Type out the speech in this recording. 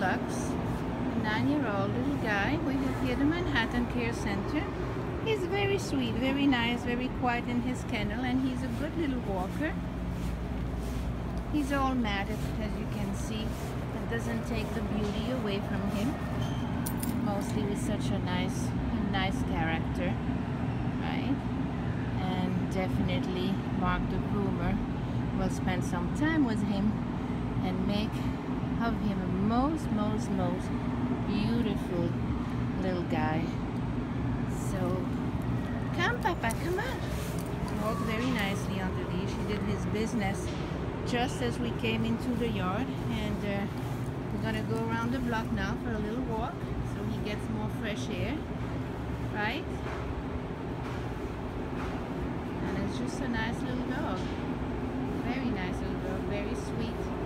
Lux, a 9-year-old little guy. We have here the Manhattan Care Center. He's very sweet, very nice, very quiet in his kennel, and he's a good little walker. He's all matted, as you can see. It doesn't take the beauty away from him. Mostly with such a nice character, right? And definitely Mark the groomer will spend some time with him and make of him a most beautiful little guy. So come, Papa, come on. Walked very nicely on the leash. He did his business just as we came into the yard, and we're gonna go around the block now for a little walk so he gets more fresh air, right? And it's just a nice little dog, very sweet.